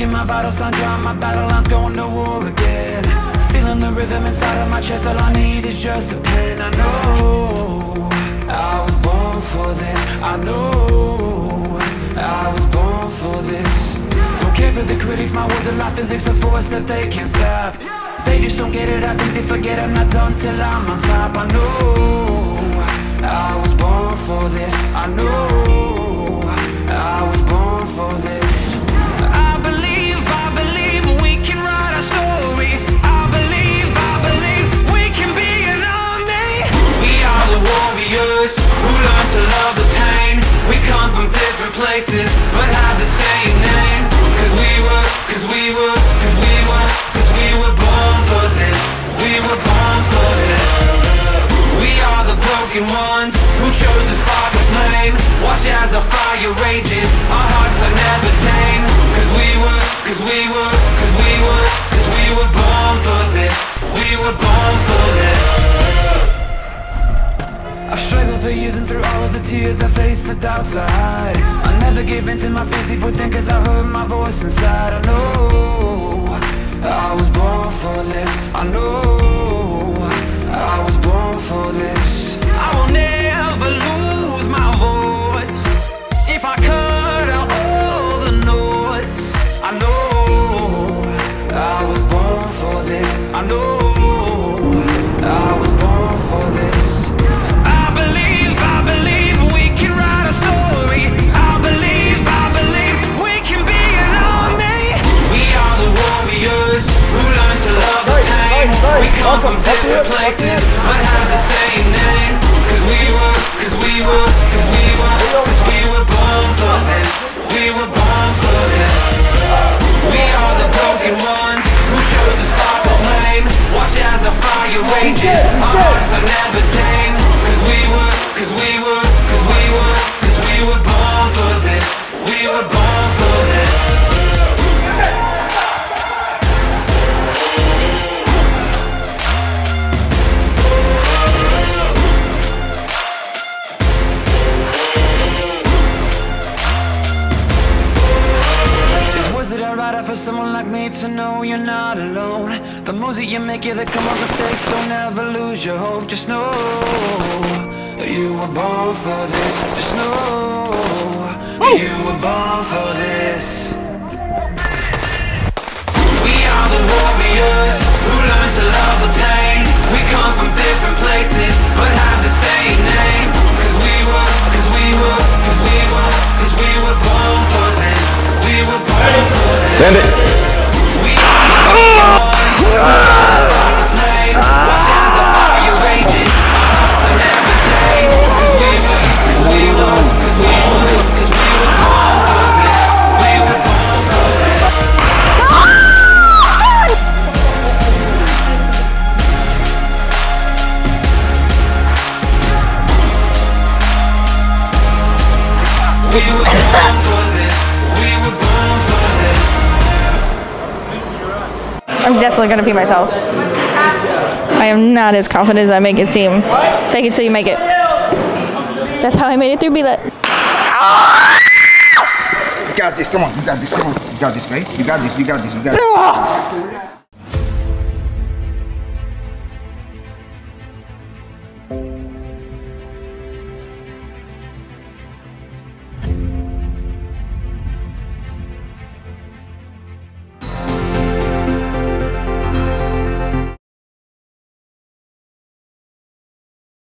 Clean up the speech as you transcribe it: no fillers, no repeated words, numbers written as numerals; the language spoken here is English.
Taking my vital signs, yeah, my battle lines, going to war again. Feeling the rhythm inside of my chest, all I need is just a pen. I know I was born for this, I know I was born for this. Don't care for the critics, my words are life physics, a force that they can't stop. They just don't get it, I think they forget I'm not done till I'm on top. I know I was born for this, I know I was born for this. I believe we can write our story. I believe we can be an army. We are the warriors who learn to love the pain. We come from different places but have the same name. Cause we were born for this. We were born for this. We are the broken ones who chose to spark a flame. Watch as our fire rages, our hearts are never tame. Cause we were born for this. We were born for this. I've struggled for years and through all of the tears I faced, the doubts I hide. I never gave in to my fears, deep within, cause I heard my voice inside. I know I was born for this. I know I was born for this. I will never lose my voice. If I cut out all the noise, I know I was born for this. I know I was born for this. I believe we can write a story. I believe we can be an army. We are the warriors who learn to love the pain. We come from different places but have the same name. Cause we were born for this. We were born for this. We are the broken ones who chose to spark a flame. Watch as our fire rages, our hearts are never tame. Cause we were born for this. We were born for this. For someone like me to know you're not alone. The moves that you make, yeah, they come up mistakes. Don't ever lose your hope. Just know you were born for this. Just know you were born for this. We are the warriors who learn to love the pain. We come from different places but have the same name. Cause we were born for this. We were born for this. Send it. We are the ones who start the flame. Watch as the fire rages, our hearts are never tame. Cause we were born for this. We were born for this. We were born for this. We were born for this. I'm definitely gonna be myself. I am not as confident as I make it seem. Fake it till you make it. That's how I made it through BLET. You got this, come on, you got this, come on. You got this, right? You got this, you got this, you got this.